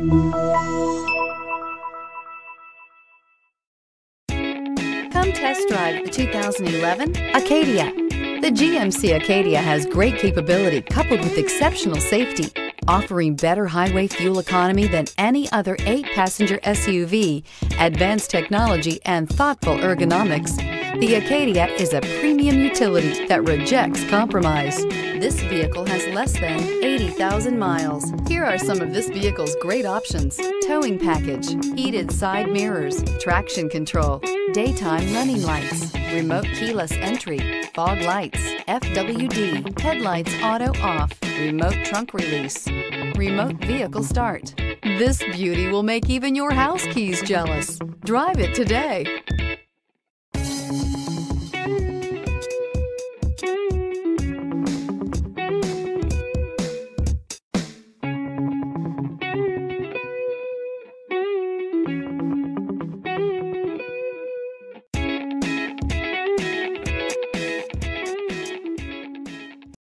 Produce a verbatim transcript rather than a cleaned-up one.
Come test drive the two thousand eleven Acadia. The G M C Acadia has great capability coupled with exceptional safety, offering better highway fuel economy than any other eight passenger S U V, advanced technology and thoughtful ergonomics. The Acadia is a premium utility that rejects compromise. This vehicle has less than eighty thousand miles. Here are some of this vehicle's great options: towing package, heated side mirrors, traction control, daytime running lights, remote keyless entry, fog lights, F W D, headlights auto off, remote trunk release, remote vehicle start. This beauty will make even your house keys jealous. Drive it today.